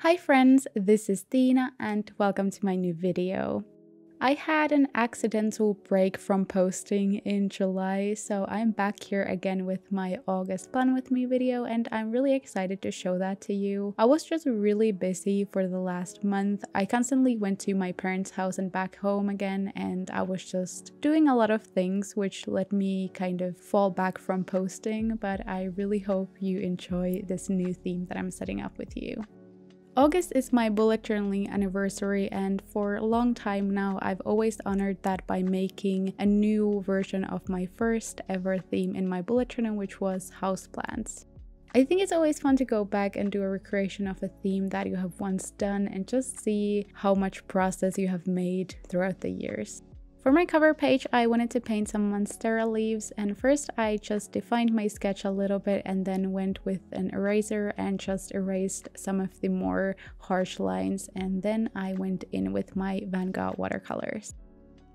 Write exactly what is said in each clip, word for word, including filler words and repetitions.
Hi friends, this is Tiina and welcome to my new video. I had an accidental break from posting in July, so I'm back here again with my August Plan With Me video and I'm really excited to show that to you. I was just really busy for the last month. I constantly went to my parents' house and back home again, and I was just doing a lot of things which let me kind of fall back from posting, but I really hope you enjoy this new theme that I'm setting up with you. August is my bullet journaling anniversary, and for a long time now I've always honored that by making a new version of my first ever theme in my bullet journal, which was houseplants. I think it's always fun to go back and do a recreation of a theme that you have once done and just see how much progress you have made throughout the years. For my cover page, I wanted to paint some Monstera leaves, and first I just defined my sketch a little bit and then went with an eraser and just erased some of the more harsh lines, and then I went in with my Van Gogh watercolors.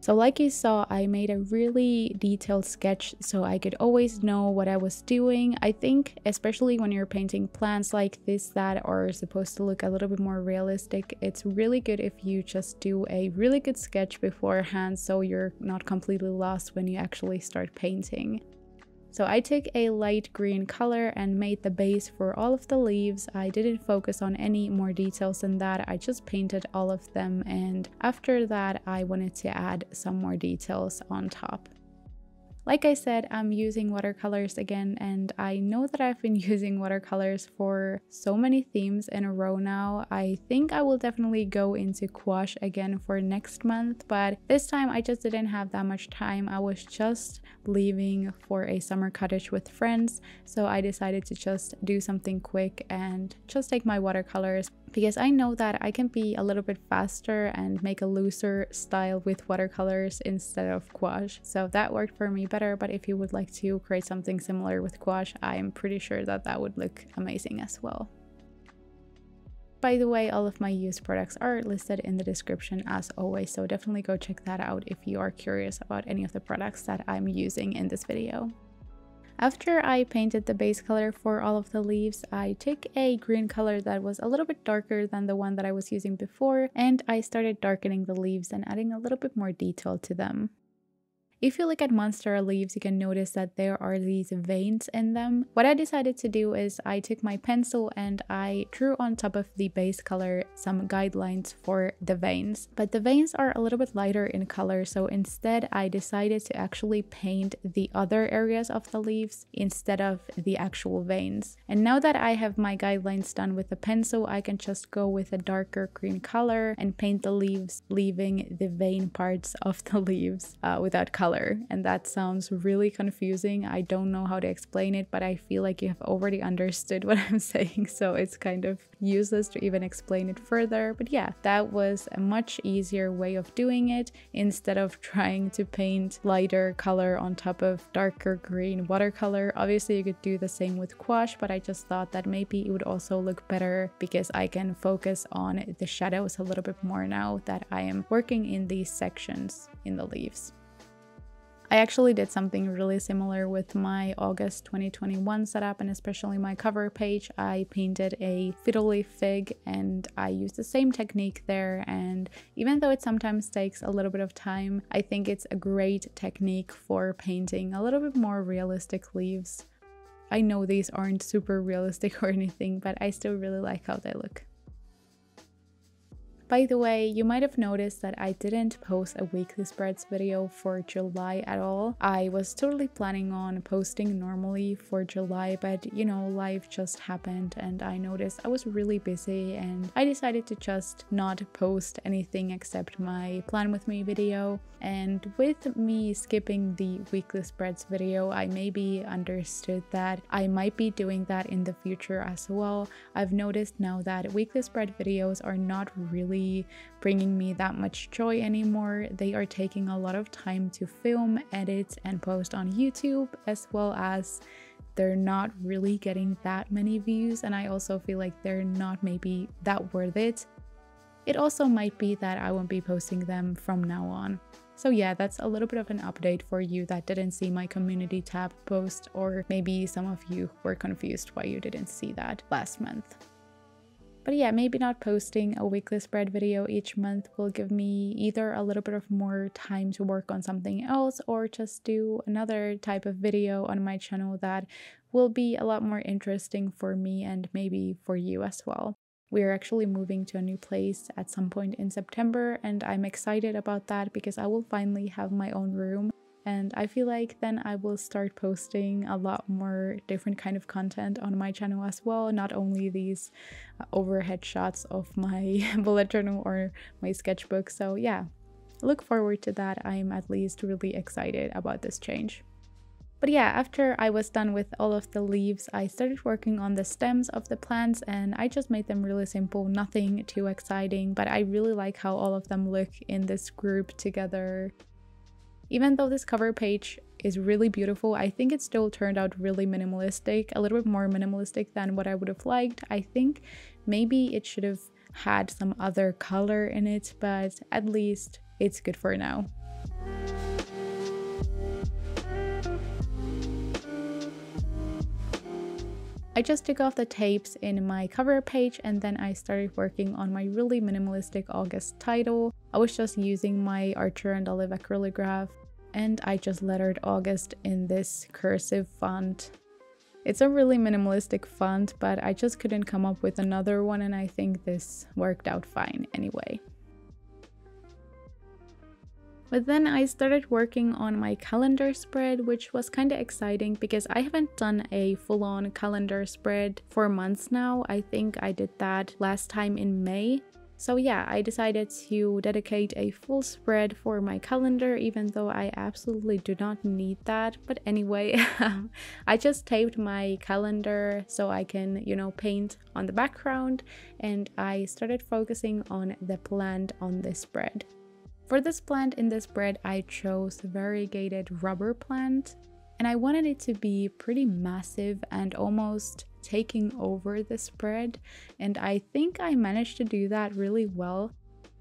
So like you saw, I made a really detailed sketch so I could always know what I was doing. I think especially when you're painting plants like this that are supposed to look a little bit more realistic, it's really good if you just do a really good sketch beforehand so you're not completely lost when you actually start painting. So I took a light green color and made the base for all of the leaves. I didn't focus on any more details than that, I just painted all of them, and after that I wanted to add some more details on top. Like I said, I'm using watercolors again, and I know that I've been using watercolors for so many themes in a row now. I think I will definitely go into gouache again for next month, but this time I just didn't have that much time. I was just leaving for a summer cottage with friends, so I decided to just do something quick and just take my watercolors, because I know that I can be a little bit faster and make a looser style with watercolors instead of gouache. So that worked for me better, but if you would like to create something similar with gouache, I'm pretty sure that that would look amazing as well. By the way, all of my used products are listed in the description as always, so definitely go check that out if you are curious about any of the products that I'm using in this video. After I painted the base color for all of the leaves, I took a green color that was a little bit darker than the one that I was using before, and I started darkening the leaves and adding a little bit more detail to them. If you look at Monstera leaves, you can notice that there are these veins in them. What I decided to do is I took my pencil and I drew on top of the base color some guidelines for the veins. But the veins are a little bit lighter in color, so instead I decided to actually paint the other areas of the leaves instead of the actual veins. And now that I have my guidelines done with the pencil, I can just go with a darker green color and paint the leaves, leaving the vein parts of the leaves uh, without color. And that sounds really confusing. I don't know how to explain it, but I feel like you have already understood what I'm saying, so it's kind of useless to even explain it further. But yeah, that was a much easier way of doing it instead of trying to paint lighter color on top of darker green watercolor. Obviously you could do the same with gouache, but I just thought that maybe it would also look better because I can focus on the shadows a little bit more now that I am working in these sections in the leaves. I actually did something really similar with my August twenty twenty-one setup, and especially my cover page. I painted a fiddly fig and I used the same technique there, and even though it sometimes takes a little bit of time, I think it's a great technique for painting a little bit more realistic leaves. I know these aren't super realistic or anything, but I still really like how they look. By the way, you might have noticed that I didn't post a weekly spreads video for July at all. I was totally planning on posting normally for July, but you know, life just happened and I noticed I was really busy, and I decided to just not post anything except my Plan With Me video. And with me skipping the weekly spreads video, I maybe understood that I might be doing that in the future as well. I've noticed now that weekly spread videos are not really bringing me that much joy anymore. They are taking a lot of time to film, edit, and post on YouTube, as well as they're not really getting that many views, and I also feel like they're not maybe that worth it. It also might be that I won't be posting them from now on. So yeah, that's a little bit of an update for you that didn't see my community tab post, or maybe some of you were confused why you didn't see that last month. But yeah, maybe not posting a weekly spread video each month will give me either a little bit of more time to work on something else or just do another type of video on my channel that will be a lot more interesting for me and maybe for you as well. We're actually moving to a new place at some point in September, and I'm excited about that because I will finally have my own room. And I feel like then I will start posting a lot more different kind of content on my channel as well. Not only these overhead shots of my bullet journal or my sketchbook. So yeah, look forward to that. I'm at least really excited about this change. But yeah, after I was done with all of the leaves, I started working on the stems of the plants, and I just made them really simple, nothing too exciting, but I really like how all of them look in this group together. Even though this cover page is really beautiful, I think it still turned out really minimalistic, a little bit more minimalistic than what I would have liked. I think maybe it should have had some other color in it, but at least it's good for now. I just took off the tapes in my cover page, and then I started working on my really minimalistic August title. I was just using my Archer and Olive Acrylograph, and I just lettered August in this cursive font. It's a really minimalistic font, but I just couldn't come up with another one, and I think this worked out fine anyway. But then I started working on my calendar spread, which was kind of exciting because I haven't done a full-on calendar spread for months now. I think I did that last time in May. So yeah, I decided to dedicate a full spread for my calendar, even though I absolutely do not need that. But anyway, I just taped my calendar so I can, you know, paint on the background, and I started focusing on the plant on this spread. For this plant in this spread, I chose variegated rubber plant, and I wanted it to be pretty massive and almost taking over the spread, and I think I managed to do that really well.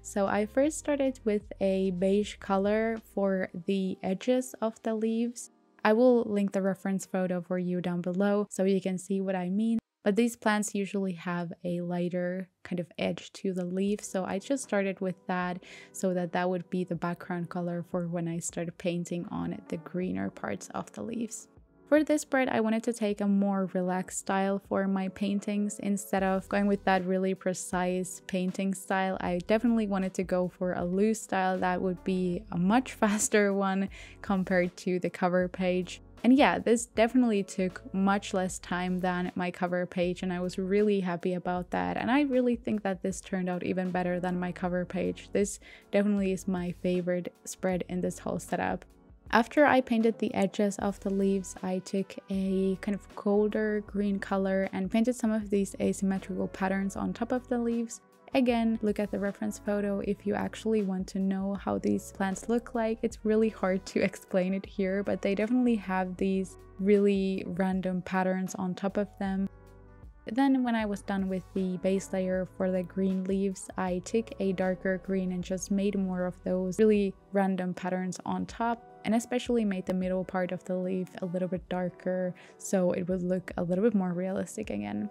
So I first started with a beige color for the edges of the leaves. I will link the reference photo for you down below so you can see what I mean. But these plants usually have a lighter kind of edge to the leaf, so I just started with that so that that would be the background color for when I started painting on the greener parts of the leaves. For this spread, I wanted to take a more relaxed style for my paintings. Instead of going with that really precise painting style, I definitely wanted to go for a loose style that would be a much faster one compared to the cover page. And yeah, this definitely took much less time than my cover page, and I was really happy about that. And I really think that this turned out even better than my cover page. This definitely is my favorite spread in this whole setup. After I painted the edges of the leaves, I took a kind of colder green color and painted some of these asymmetrical patterns on top of the leaves. Again, look at the reference photo if you actually want to know how these plants look like. It's really hard to explain it here, but they definitely have these really random patterns on top of them. Then when I was done with the base layer for the green leaves, I took a darker green and just made more of those really random patterns on top, and especially made the middle part of the leaf a little bit darker so it would look a little bit more realistic again.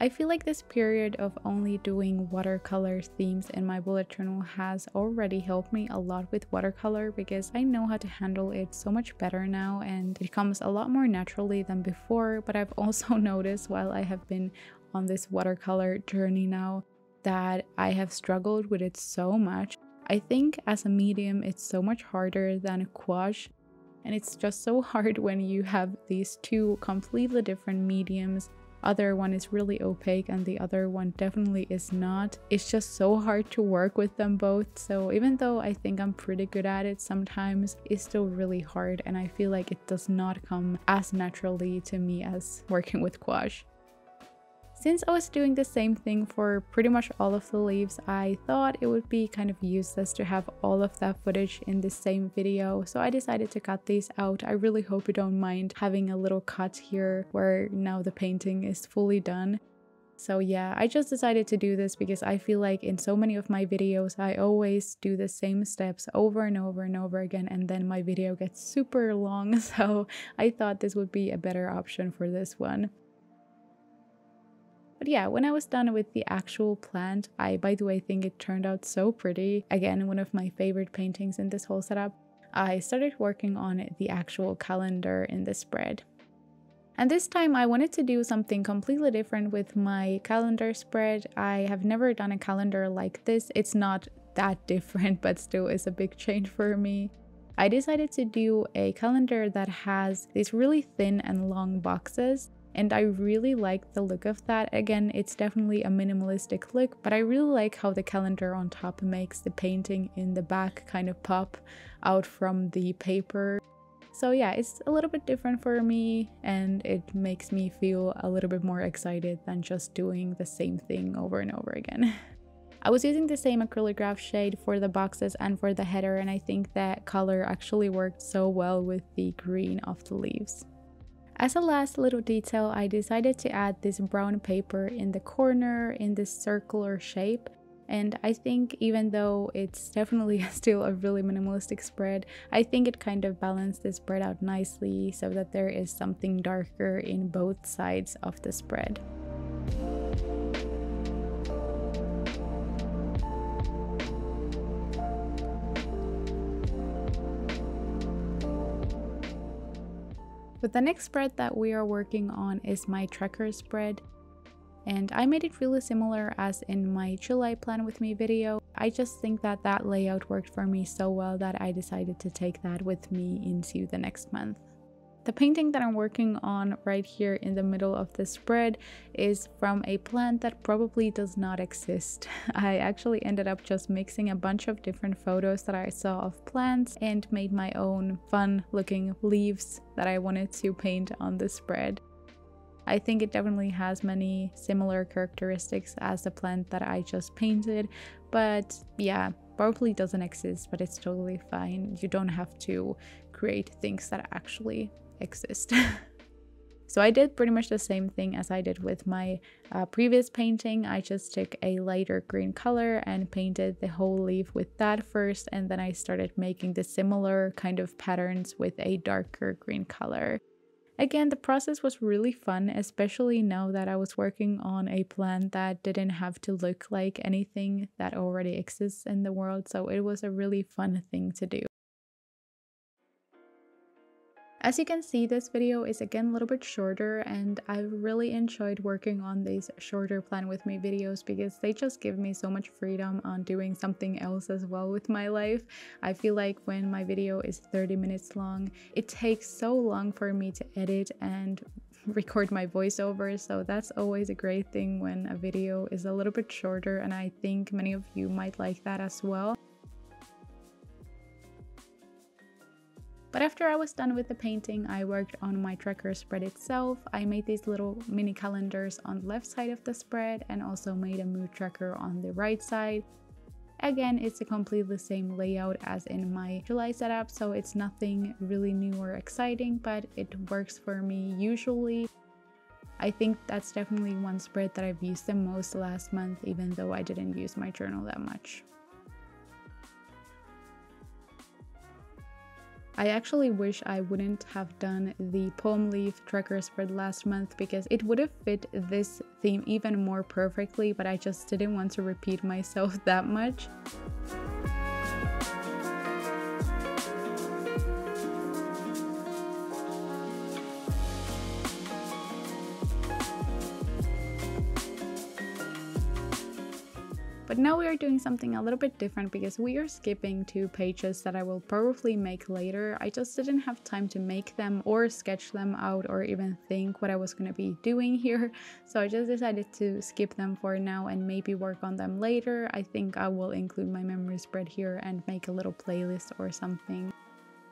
I feel like this period of only doing watercolor themes in my bullet journal has already helped me a lot with watercolor because I know how to handle it so much better now, and it comes a lot more naturally than before. But I've also noticed while I have been on this watercolor journey now that I have struggled with it so much. I think as a medium it's so much harder than gouache. And it's just so hard when you have these two completely different mediums. Other one is really opaque and the other one definitely is not. It's just so hard to work with them both, so even though I think I'm pretty good at it sometimes, it's still really hard, and I feel like it does not come as naturally to me as working with gouache. Since I was doing the same thing for pretty much all of the leaves, I thought it would be kind of useless to have all of that footage in the same video, so I decided to cut these out. I really hope you don't mind having a little cut here where now the painting is fully done. So yeah, I just decided to do this because I feel like in so many of my videos I always do the same steps over and over and over again, and then my video gets super long, so I thought this would be a better option for this one. But yeah, when I was done with the actual plant, I by the way think it turned out so pretty. Again, one of my favorite paintings in this whole setup. I started working on the actual calendar in the spread. And this time I wanted to do something completely different with my calendar spread. I have never done a calendar like this. It's not that different, but still is a big change for me. I decided to do a calendar that has these really thin and long boxes, and I really liked the look of that. Again, it's definitely a minimalistic look, but I really like how the calendar on top makes the painting in the back kind of pop out from the paper. So yeah, it's a little bit different for me, and it makes me feel a little bit more excited than just doing the same thing over and over again. I was using the same Acrylograph shade for the boxes and for the header, and I think that color actually worked so well with the green of the leaves. As a last little detail, I decided to add this brown paper in the corner in this circular shape. And I think even though it's definitely still a really minimalistic spread, I think it kind of balanced the spread out nicely so that there is something darker in both sides of the spread. But the next spread that we are working on is my tracker spread. And I made it really similar as in my July plan with me video. I just think that that layout worked for me so well that I decided to take that with me into the next month. The painting that I'm working on right here in the middle of the spread is from a plant that probably does not exist. I actually ended up just mixing a bunch of different photos that I saw of plants and made my own fun looking leaves that I wanted to paint on the spread. I think it definitely has many similar characteristics as the plant that I just painted, but yeah, probably doesn't exist, but it's totally fine. You don't have to create things that actually exist. So I did pretty much the same thing as I did with my uh, previous painting. I just took a lighter green color and painted the whole leaf with that first, and then I started making the similar kind of patterns with a darker green color. Again, the process was really fun, especially now that I was working on a plant that didn't have to look like anything that already exists in the world, so it was a really fun thing to do. As you can see, this video is again a little bit shorter, and I've really enjoyed working on these shorter plan with me videos because they just give me so much freedom on doing something else as well with my life. I feel like when my video is thirty minutes long, it takes so long for me to edit and record my voiceover, so that's always a great thing when a video is a little bit shorter, and I think many of you might like that as well. But after I was done with the painting, I worked on my tracker spread itself. I made these little mini calendars on the left side of the spread and also made a mood tracker on the right side. Again, it's a completely same layout as in my July setup, so it's nothing really new or exciting, but it works for me usually. I think that's definitely one spread that I've used the most last month, even though I didn't use my journal that much. I actually wish I wouldn't have done the palm leaf tracker spread last month because it would have fit this theme even more perfectly, but I just didn't want to repeat myself that much. But now we are doing something a little bit different because we are skipping two pages that I will probably make later. I just didn't have time to make them or sketch them out or even think what I was going to be doing here. So I just decided to skip them for now and maybe work on them later. I think I will include my memory spread here and make a little playlist or something.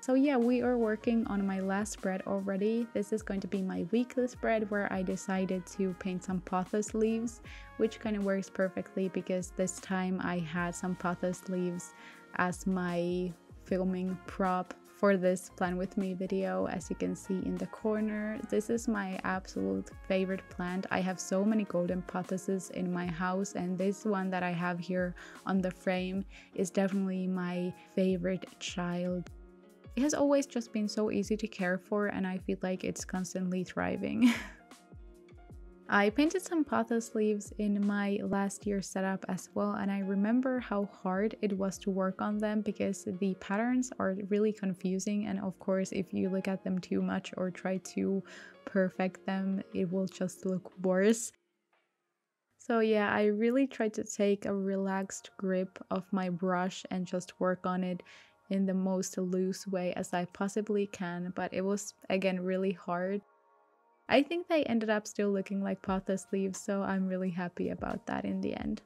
So yeah, we are working on my last spread already. This is going to be my weekly spread where I decided to paint some pothos leaves, which kind of works perfectly because this time I had some pothos leaves as my filming prop for this plan with me video, as you can see in the corner. This is my absolute favorite plant. I have so many golden pothoses in my house, and this one that I have here on the frame is definitely my favorite child. It has always just been so easy to care for, and I feel like it's constantly thriving. I painted some pothos leaves in my last year's setup as well, and I remember how hard it was to work on them because the patterns are really confusing, and of course if you look at them too much or try to perfect them, it will just look worse. So yeah, I really tried to take a relaxed grip of my brush and just work on it in the most loose way as I possibly can, but it was again really hard. I think they ended up still looking like pothos leaves, so I'm really happy about that in the end.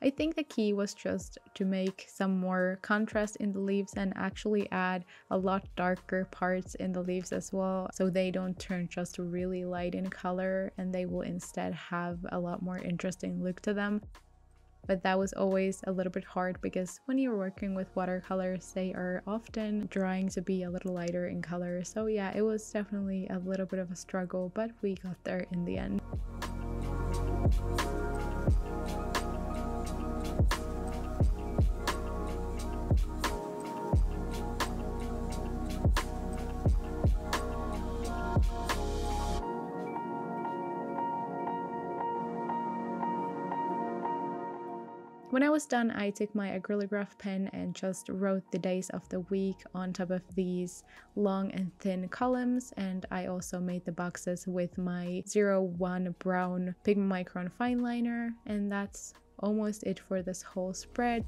I think the key was just to make some more contrast in the leaves and actually add a lot darker parts in the leaves as well, so they don't turn just really light in color and they will instead have a lot more interesting look to them. But that was always a little bit hard because when you're working with watercolors, they are often trying to be a little lighter in color. So yeah, it was definitely a little bit of a struggle, but we got there in the end. When I was done, I took my Acrylograph pen and just wrote the days of the week on top of these long and thin columns, and I also made the boxes with my zero one brown Pigma Micron fine liner, and that's almost it for this whole spread.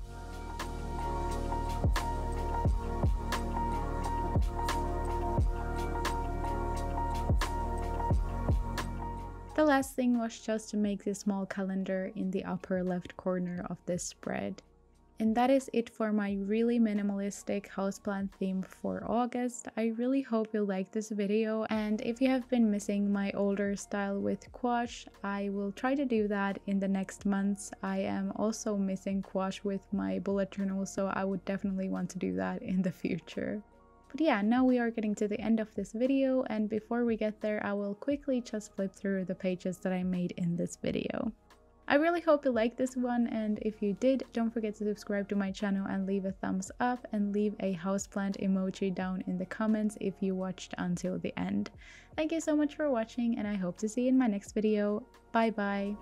The last thing was just to make this small calendar in the upper left corner of this spread. And that is it for my really minimalistic houseplant theme for August. I really hope you liked this video, and if you have been missing my older style with gouache, I will try to do that in the next months. I am also missing gouache with my bullet journal, so I would definitely want to do that in the future. But yeah, now we are getting to the end of this video, and before we get there, I will quickly just flip through the pages that I made in this video. I really hope you liked this one, and if you did, don't forget to subscribe to my channel and leave a thumbs up and leave a houseplant emoji down in the comments if you watched until the end. Thank you so much for watching, and I hope to see you in my next video. Bye bye!